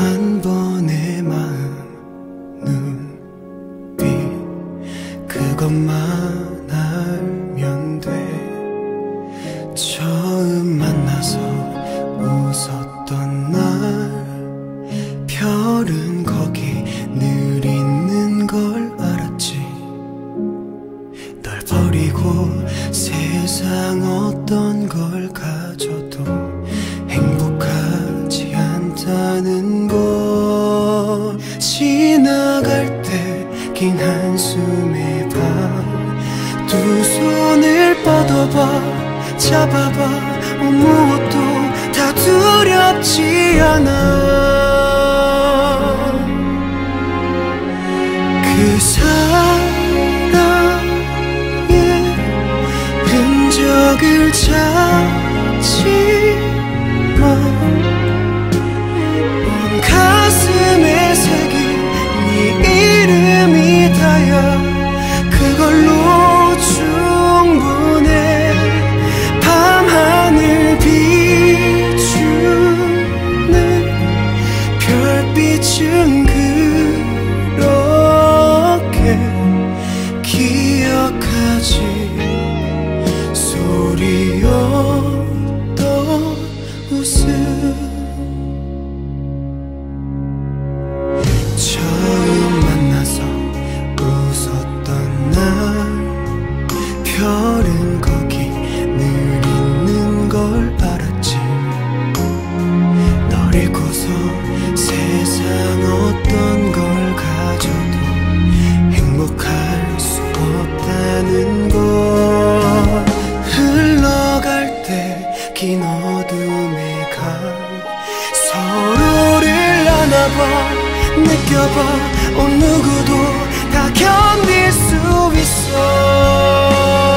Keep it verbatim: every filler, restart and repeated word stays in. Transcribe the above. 한 번의 마음 눈빛 그것만 알면 돼. 처음 만나서 웃었던 날 별은 거기 늘 있는 걸 알았지. 널 버리고 세상 어떤 걸 가져도 행복하지 않다는 걸. 지나갈 때 긴 한숨의 밤 두 손을 뻗어봐 잡아봐. 아무것도 다 두렵지 않아. 그 사랑의 흔적을 찾지만 가슴에 새긴 네 이름이 닿여 그걸로 충분해. 밤하늘 비추는 별빛은 그렇게 기억하지. 소리였던 웃음 별은 거기 늘 있는 걸 알았지. 널 잃고서 세상 어떤 걸 가져도 행복할 수 없다는 걸. 흘러갈 때 긴 어둠의 강 서로를 안아봐 느껴봐. 어느 누구도 다 견딜 수 있어.